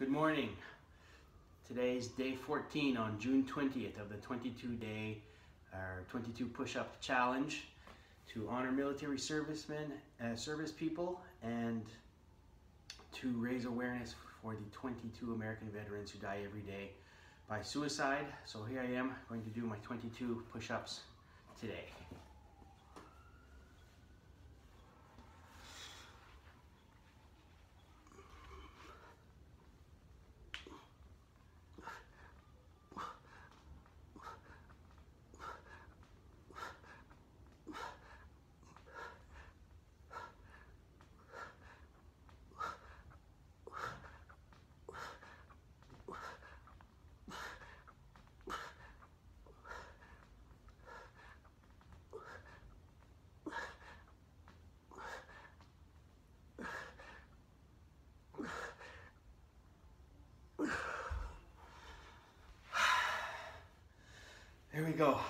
Good morning. Today's day 14 on June 20th of the 22-day or 22 push-up challenge to honor military servicemen, service people, and to raise awareness for the 22 American veterans who die every day by suicide. So here I am going to do my 22 push-ups today. There we go.